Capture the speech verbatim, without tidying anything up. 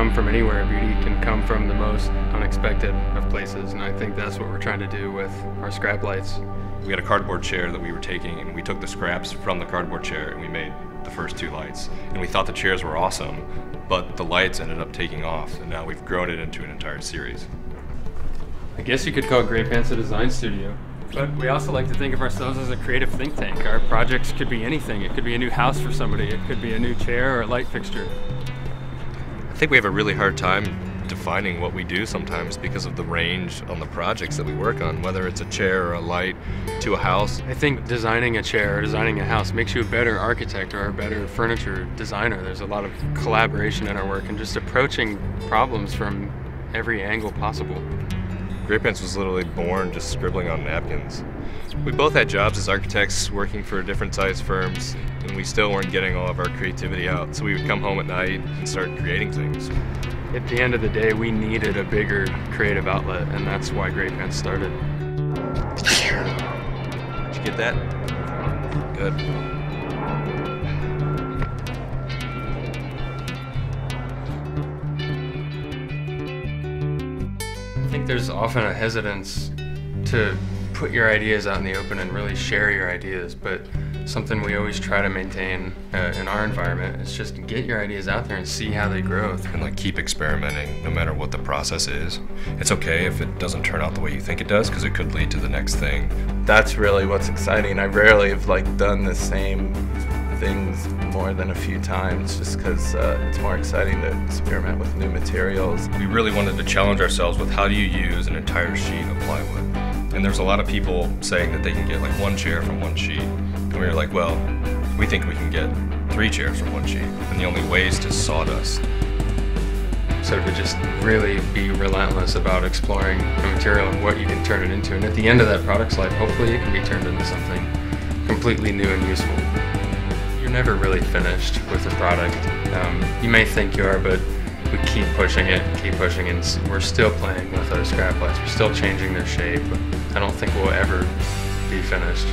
come from anywhere. Beauty can come from the most unexpected of places, and I think that's what we're trying to do with our scrap lights. We had a cardboard chair that we were taking, and we took the scraps from the cardboard chair and we made the first two lights. And we thought the chairs were awesome, but the lights ended up taking off, and now we've grown it into an entire series. I guess you could call Graypants a design studio. But we also like to think of ourselves as a creative think tank. Our projects could be anything. It could be a new house for somebody. It could be a new chair or a light fixture. I think we have a really hard time defining what we do sometimes because of the range on the projects that we work on, whether it's a chair or a light to a house. I think designing a chair or designing a house makes you a better architect or a better furniture designer. There's a lot of collaboration in our work and just approaching problems from every angle possible. Graypants was literally born just scribbling on napkins. We both had jobs as architects working for different sized firms, and we still weren't getting all of our creativity out, so we would come home at night and start creating things. At the end of the day, we needed a bigger creative outlet, and that's why Graypants started. Did you get that? Good. I think there's often a hesitance to put your ideas out in the open and really share your ideas, but something we always try to maintain uh, in our environment is just get your ideas out there and see how they grow. And like keep experimenting no matter what the process is. It's okay if it doesn't turn out the way you think it does, because it could lead to the next thing. That's really what's exciting. I rarely have like done the same things more than a few times, just because uh, it's more exciting to experiment with new materials. We really wanted to challenge ourselves with how do you use an entire sheet of plywood. And there's a lot of people saying that they can get like one chair from one sheet. And we were like, well, we think we can get three chairs from one sheet. And the only way is to sawdust. So to just really be relentless about exploring the material and what you can turn it into. And at the end of that product's life, hopefully it can be turned into something completely new and useful. You're never really finished with the product. Um, you may think you are, but we keep pushing it, keep pushing it, and we're still playing with our scrap lights. We're still changing their shape. I don't think we'll ever be finished.